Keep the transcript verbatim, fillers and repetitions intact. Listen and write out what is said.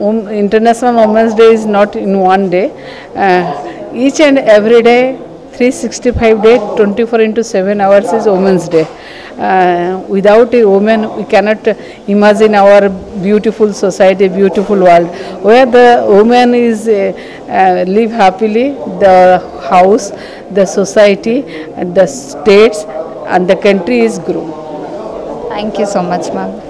um, International Women's Day is not in one day. Uh, each and every day, three sixty-five days, twenty-four into seven hours is Women's Day. Uh, without a woman, we cannot imagine our beautiful society, beautiful world. Where the woman is uh, uh, live happily, the house, the society, and the states and the country is grown. Thank you so much, ma'am.